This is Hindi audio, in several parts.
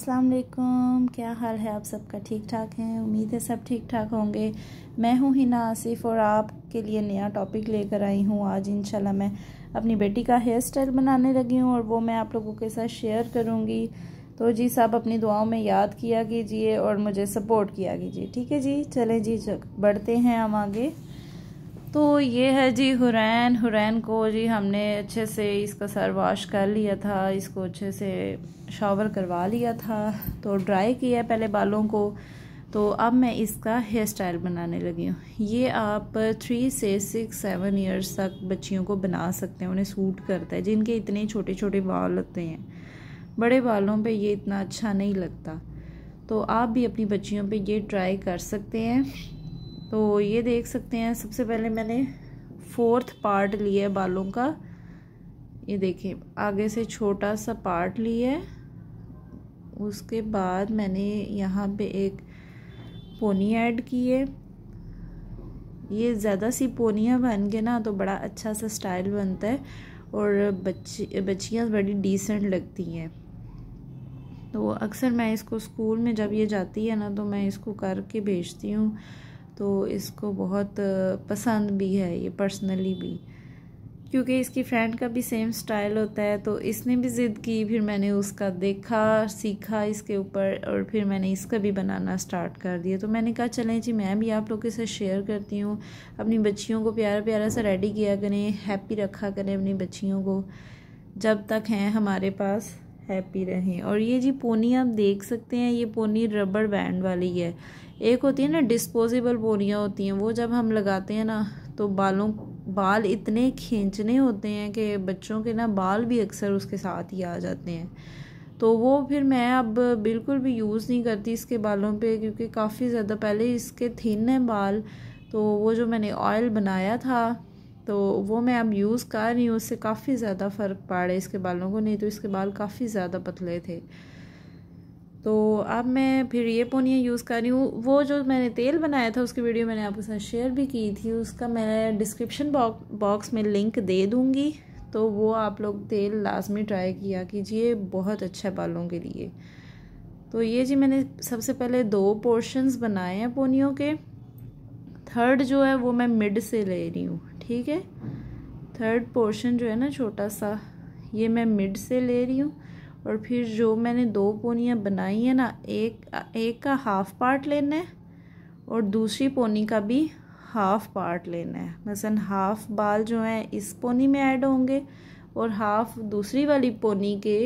अस्सलाम वालेकुम, क्या हाल है आप सबका? ठीक ठाक हैं? उम्मीद है सब ठीक ठाक होंगे। मैं हूं हिना आसिफ और आपके लिए नया टॉपिक लेकर आई हूं आज। इंशाल्लाह मैं अपनी बेटी का हेयर स्टाइल बनाने लगी हूं और वो मैं आप लोगों के साथ शेयर करूंगी। तो जी सब अपनी दुआओं में याद किया कीजिए और मुझे सपोर्ट किया कीजिए, ठीक है जी। चलें जी, बढ़ते हैं हम आगे। तो ये है जी हुरैन। हुरैन को जी हमने अच्छे से इसका सर वाश कर लिया था, इसको अच्छे से शावर करवा लिया था, तो ड्राई किया पहले बालों को। तो अब मैं इसका हेयर स्टाइल बनाने लगी हूँ। ये आप 3 से 6-7 इयर्स तक बच्चियों को बना सकते हैं, उन्हें सूट करता है। जिनके इतने छोटे छोटे बाल लगते हैं, बड़े बालों पे ये इतना अच्छा नहीं लगता, तो आप भी अपनी बच्चियों पे ये ट्राई कर सकते हैं। तो ये देख सकते हैं, सबसे पहले मैंने 4वां पार्ट लिया है बालों का। ये देखें, आगे से छोटा सा पार्ट लिया है। उसके बाद मैंने यहाँ पे एक पोनी ऐड की है। ये ज़्यादा सी पोनियाँ बन के ना तो बड़ा अच्छा सा स्टाइल बनता है और बच्चियाँ बड़ी डिसेंट लगती हैं। तो अक्सर मैं इसको स्कूल में जब ये जाती है ना तो मैं इसको करके भेजती हूँ, तो इसको बहुत पसंद भी है ये पर्सनली भी, क्योंकि इसकी फ्रेंड का भी सेम स्टाइल होता है। तो इसने भी ज़िद की, फिर मैंने उसका देखा, सीखा इसके ऊपर, और फिर मैंने इसका भी बनाना स्टार्ट कर दिया। तो मैंने कहा चलें जी मैं भी आप लोगों के साथ शेयर करती हूँ। अपनी बच्चियों को प्यारा प्यारा सा रेडी किया करें, हैप्पी रखा करें अपनी बच्चियों को, जब तक हैं हमारे पास हैप्पी रहें। और ये जी पोनी आप देख सकते हैं, ये पोनी रबड़ बैंड वाली है। एक होती है ना डिस्पोजेबल पोनियाँ होती हैं, वो जब हम लगाते हैं ना तो बाल इतने खींचने होते हैं कि बच्चों के ना बाल भी अक्सर उसके साथ ही आ जाते हैं। तो वो फिर मैं अब बिल्कुल भी यूज़ नहीं करती इसके बालों पे, क्योंकि काफ़ी ज़्यादा पहले इसके थिन हैं बाल, तो वो जो मैंने ऑयल बनाया था तो वो मैं अब यूज़ कर रही हूँ। उससे काफ़ी ज़्यादा फ़र्क पड़ा इसके बालों को, नहीं तो इसके बाल काफ़ी ज़्यादा पतले थे। तो अब मैं फिर ये पोनिया यूज़ कर रही हूँ। वो जो मैंने तेल बनाया था उसकी वीडियो मैंने आपके साथ शेयर भी की थी, उसका मैं डिस्क्रिप्शन बॉक्स में लिंक दे दूँगी। तो वो आप लोग तेल लाजमी ट्राई किया कीजिए, बहुत अच्छा है बालों के लिए। तो ये जी मैंने सबसे पहले 2 पोर्शंस बनाए हैं पोनियों के। 3rd जो है वो मैं मिड से ले रही हूँ, ठीक है। 3rd पोर्शन जो है ना छोटा सा, ये मैं मिड से ले रही हूँ। और फिर जो मैंने 2 पोनियाँ बनाई है ना, एक का हाफ़ पार्ट लेना है और दूसरी पोनी का भी हाफ़ पार्ट लेना है। मसलन हाफ़ बाल जो हैं इस पोनी में ऐड होंगे और हाफ़ दूसरी वाली पोनी के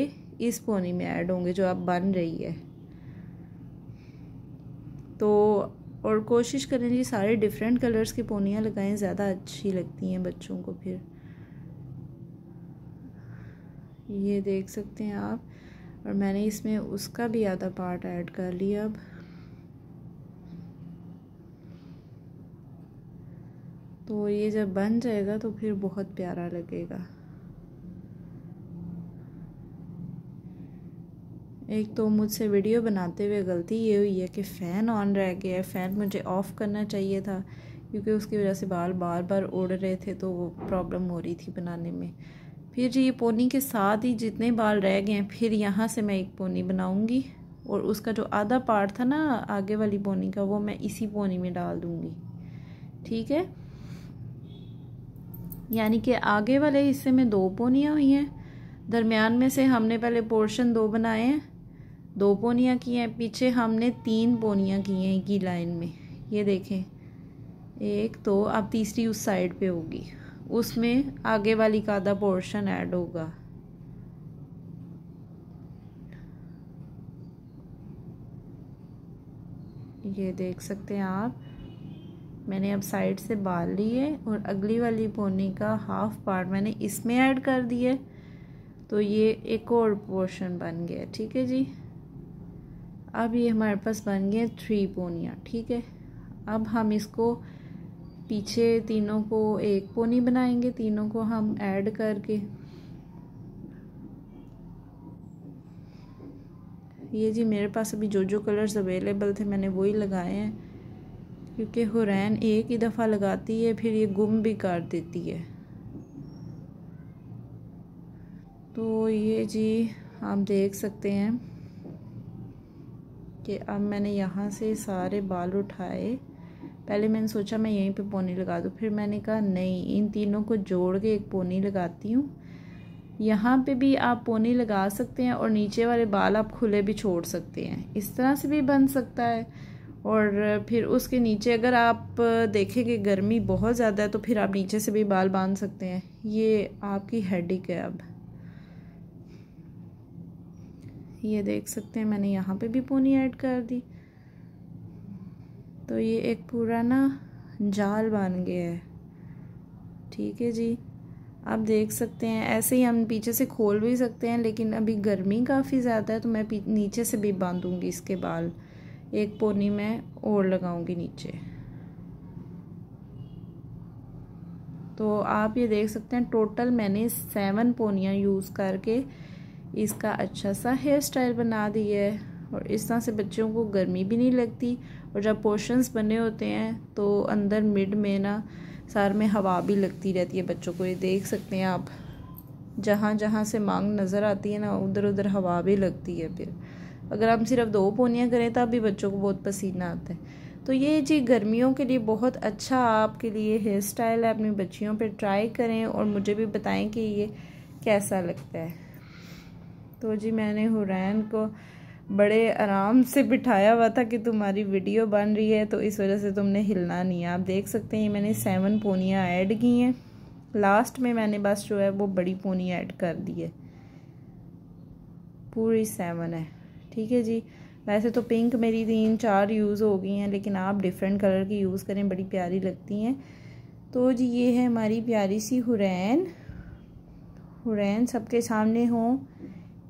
इस पोनी में ऐड होंगे जो अब बन रही है। तो और कोशिश करें जी सारे डिफरेंट कलर्स की पोनियाँ लगाएं, ज़्यादा अच्छी लगती हैं बच्चों को। फिर ये देख सकते हैं आप, और मैंने इसमें उसका भी आधा पार्ट ऐड कर लिया। अब तो ये जब बन जाएगा तो फिर बहुत प्यारा लगेगा। एक तो मुझसे वीडियो बनाते हुए गलती ये हुई है कि फ़ैन ऑन रह गया है, फ़ैन मुझे ऑफ़ करना चाहिए था, क्योंकि उसकी वजह से बाल बार बार उड़ रहे थे, तो वो प्रॉब्लम हो रही थी बनाने में। फिर जी ये पोनी के साथ ही जितने बाल रह गए हैं, फिर यहाँ से मैं एक पोनी बनाऊंगी और उसका जो आधा पार्ट था ना आगे वाली पोनी का, वो मैं इसी पोनी में डाल दूंगी, ठीक है। यानी कि आगे वाले हिस्से में 2 पोनियाँ हुई हैं, दरमियान में से हमने पहले पोर्शन 2 बनाए हैं, 2 पोनियाँ की हैं, पीछे हमने 3 पोनियाँ की हैं एक ही लाइन में। ये देखें, एक तो अब तीसरी उस साइड पर होगी, उसमें आगे वाली का आधा पोर्शन ऐड होगा। ये देख सकते हैं आप, मैंने अब साइड से बाल लिए और अगली वाली पोनी का हाफ पार्ट मैंने इसमें ऐड कर दिए, तो ये एक और पोर्शन बन गया, ठीक है जी। अब ये हमारे पास बन गए 3 पोनियाँ, ठीक है। अब हम इसको पीछे तीनों को एक पोनी बनाएंगे, तीनों को हम ऐड करके। ये जी मेरे पास अभी जो कलर्स अवेलेबल थे मैंने वही लगाए हैं, क्योंकि हुरैन एक ही दफ़ा लगाती है फिर ये गुम भी कर देती है। तो ये जी आप देख सकते हैं कि अब मैंने यहाँ से सारे बाल उठाए। पहले मैंने सोचा मैं यहीं पे पोनी लगा दूँ, फिर मैंने कहा नहीं, इन तीनों को जोड़ के एक पोनी लगाती हूँ। यहाँ पे भी आप पोनी लगा सकते हैं और नीचे वाले बाल आप खुले भी छोड़ सकते हैं, इस तरह से भी बन सकता है। और फिर उसके नीचे अगर आप देखेंगे गर्मी बहुत ज़्यादा है तो फिर आप नीचे से भी बाल बांध सकते हैं। ये आपकी हेडिक है। अब ये देख सकते हैं मैंने यहाँ पे भी पोनी ऐड कर दी, तो ये एक पूरा ना जाल बन गया है। ठीक है जी, आप देख सकते हैं ऐसे ही हम पीछे से खोल भी सकते हैं, लेकिन अभी गर्मी काफ़ी ज़्यादा है तो मैं नीचे से भी बांधूंगी इसके बाल। एक पोनी मैं और लगाऊंगी नीचे। तो आप ये देख सकते हैं टोटल मैंने 7 पोनियाँ यूज़ करके इसका अच्छा सा हेयर स्टाइल बना दिया है। और इस तरह से बच्चों को गर्मी भी नहीं लगती, और जब पोर्शंस बने होते हैं तो अंदर मिड में ना सर में हवा भी लगती रहती है बच्चों को। ये देख सकते हैं आप, जहाँ जहाँ से मांग नज़र आती है ना उधर उधर हवा भी लगती है। फिर अगर हम सिर्फ 2 पोनियाँ करें तब भी बच्चों को बहुत पसीना आता है। तो ये जी गर्मियों के लिए बहुत अच्छा आपके लिए हेयर स्टाइल है, अपनी बच्चियों पे ट्राई करें और मुझे भी बताएं कि ये कैसा लगता है। तो जी मैंने हुरैन को बड़े आराम से बिठाया हुआ था कि तुम्हारी वीडियो बन रही है तो इस वजह से तुमने हिलना नहीं है। आप देख सकते हैं मैंने 7 पोनियाँ ऐड की हैं, लास्ट में मैंने बस जो है वो बड़ी पोनी ऐड कर दी है, पूरी 7 है। ठीक है जी, वैसे तो पिंक मेरी 3-4 यूज़ हो गई हैं, लेकिन आप डिफरेंट कलर की यूज़ करें, बड़ी प्यारी लगती हैं। तो जी ये है हमारी प्यारी सी हुरैन। हुरैन सबके सामने हों,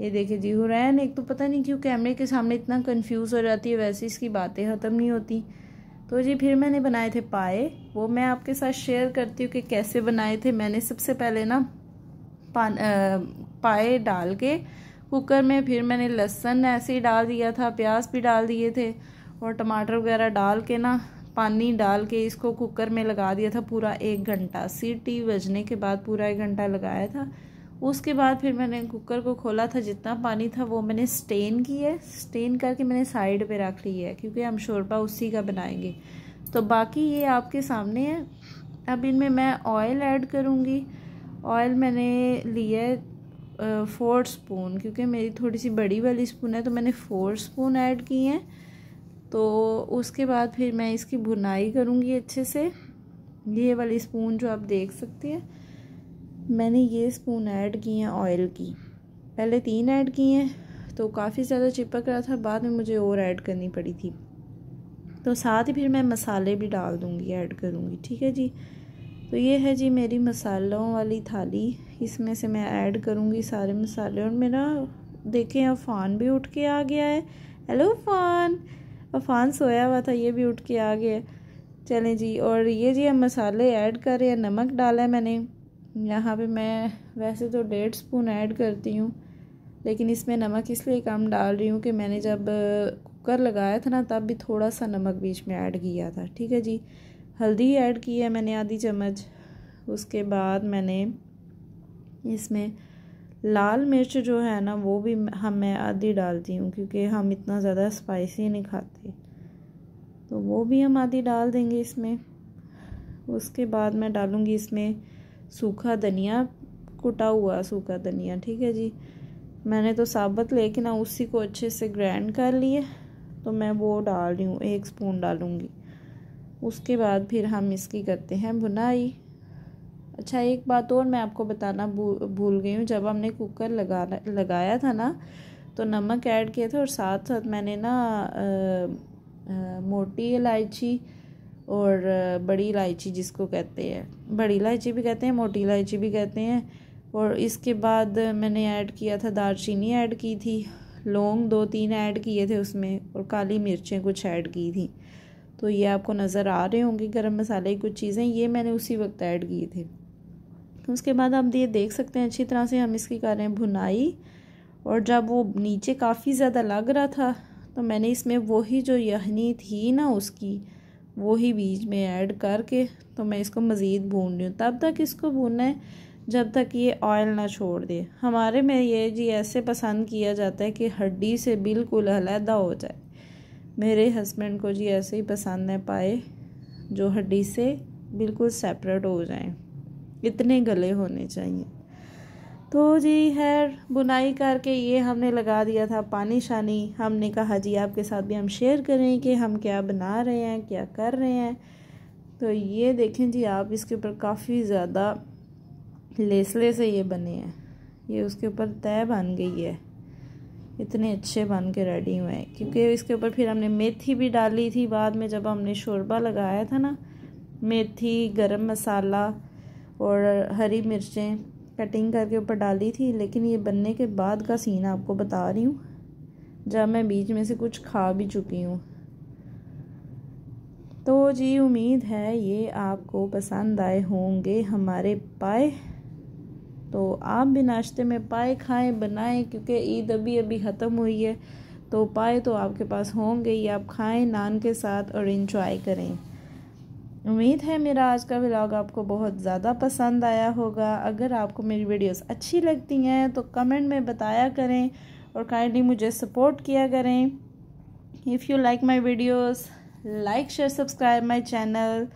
ये देखिए जी हुरैन एक तो पता नहीं क्यों कैमरे के सामने इतना कंफ्यूज हो जाती है, वैसे इसकी बातें ख़त्म नहीं होती। तो जी फिर मैंने बनाए थे पाए, वो मैं आपके साथ शेयर करती हूँ कि कैसे बनाए थे। मैंने सबसे पहले ना पाए डाल के कुकर में, फिर मैंने लहसुन ऐसे ही डाल दिया था, प्याज भी डाल दिए थे और टमाटर वगैरह डाल के ना पानी डाल के इसको कुकर में लगा दिया था पूरा 1 घंटा। सीटी बजने के बाद पूरा 1 घंटा लगाया था। उसके बाद फिर मैंने कुकर को खोला था, जितना पानी था वो मैंने स्टेन किया है, स्टेन करके मैंने साइड पे रख लिया है क्योंकि हम शोरबा उसी का बनाएंगे। तो बाकी ये आपके सामने है। अब इनमें मैं ऑयल ऐड करूँगी। ऑयल मैंने लिया है 4 स्पून, क्योंकि मेरी थोड़ी सी बड़ी वाली स्पून है तो मैंने 4 स्पून ऐड की हैं। तो उसके बाद फिर मैं इसकी भुनाई करूँगी अच्छे से। ये वाली स्पून जो आप देख सकते हैं, मैंने ये स्पून ऐड की हैं ऑयल की, पहले 3 ऐड की हैं तो काफ़ी ज़्यादा चिपक रहा था, बाद में मुझे और ऐड करनी पड़ी थी। तो साथ ही फिर मैं मसाले भी डाल दूँगी, ऐड करूँगी। ठीक है जी, तो ये है जी मेरी मसालों वाली थाली, इसमें से मैं ऐड करूँगी सारे मसाले। और मेरा देखें अफान भी उठ के आ गया है। हेलो अफान, अफान सोया हुआ था, ये भी उठ के आ गया। चलें जी, और ये जी हम मसाले ऐड कर रहे हैं। नमक डाला है मैंने यहाँ पे, मैं वैसे तो 1.5 स्पून ऐड करती हूँ, लेकिन इसमें नमक इसलिए कम डाल रही हूँ कि मैंने जब कुकर लगाया था ना तब भी थोड़ा सा नमक बीच में ऐड किया था। ठीक है जी, हल्दी ऐड की है मैंने आधी चम्मच। उसके बाद मैंने इसमें लाल मिर्च जो है ना वो भी मैं आधी डालती हूँ, क्योंकि हम इतना ज़्यादा स्पाइसी नहीं खाते, तो वो भी हम आधी डाल देंगे इसमें। उसके बाद मैं डालूँगी इसमें सूखा धनिया, कुटा हुआ सूखा धनिया। ठीक है जी, मैंने तो साबुत लेके ना उसी को अच्छे से ग्राइंड कर लिए, तो मैं वो डाल रही हूँ, 1 स्पून डालूँगी। उसके बाद फिर हम इसकी करते हैं भुनाई। अच्छा एक बात और मैं आपको बताना भूल गई हूँ, जब हमने कुकर लगाया था ना तो नमक ऐड किया था, और साथ साथ मैंने ना मोटी इलायची और बड़ी इलायची जिसको कहते हैं, बड़ी इलायची भी कहते हैं, मोटी इलायची भी कहते हैं। और इसके बाद मैंने ऐड किया था दालचीनी, ऐड की थी, लौंग 2-3 ऐड किए थे उसमें, और काली मिर्चें कुछ ऐड की थी। तो ये आपको नज़र आ रहे होंगे गरम मसाले की कुछ चीज़ें, ये मैंने उसी वक्त ऐड किए थे। उसके बाद आप ये देख सकते हैं अच्छी तरह से हम इसकी कर रहे हैं भुनाई। और जब वो नीचे काफ़ी ज़्यादा लग रहा था तो मैंने इसमें वही जो यखनी थी ना उसकी, वही बीज में ऐड करके तो मैं इसको मज़ीद भून रही हूँ। तब तक इसको भूनना है जब तक ये ऑयल ना छोड़ दे। हमारे में ये जी ऐसे पसंद किया जाता है कि हड्डी से बिल्कुल अलहदा हो जाए, मेरे हस्बैंड को जी ऐसे ही पसंद है पाए जो हड्डी से बिल्कुल सेपरेट हो जाएं, इतने गले होने चाहिए। तो जी खैर बुनाई करके ये हमने लगा दिया था पानी शानी। हमने कहा जी आपके साथ भी हम शेयर करें कि हम क्या बना रहे हैं, क्या कर रहे हैं। तो ये देखें जी आप, इसके ऊपर काफ़ी ज़्यादा लेसले से ये बने हैं, ये उसके ऊपर तय बन गई है, इतने अच्छे बन के रेडी हुए हैं। क्योंकि इसके ऊपर फिर हमने मेथी भी डाली थी बाद में, जब हमने शोरबा लगाया था ना, मेथी, गरम मसाला और हरी मिर्चें कटिंग करके ऊपर डाली थी। लेकिन ये बनने के बाद का सीन आपको बता रही हूँ, जब मैं बीच में से कुछ खा भी चुकी हूँ। तो जी उम्मीद है ये आपको पसंद आए होंगे हमारे पाए। तो आप भी नाश्ते में पाए खाएं, बनाएं, क्योंकि ईद अभी अभी ख़त्म हुई है। तो पाए तो आपके पास होंगे ही, आप खाएं नान के साथ और एंजॉय करें। उम्मीद है मेरा आज का व्लॉग आपको बहुत ज़्यादा पसंद आया होगा। अगर आपको मेरी वीडियोस अच्छी लगती हैं तो कमेंट में बताया करें और काइंडली मुझे सपोर्ट किया करें। If you like my videos, like, share, subscribe my channel.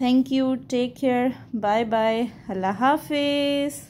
Thank you, take care, bye bye, अल्लाह हाफिज़।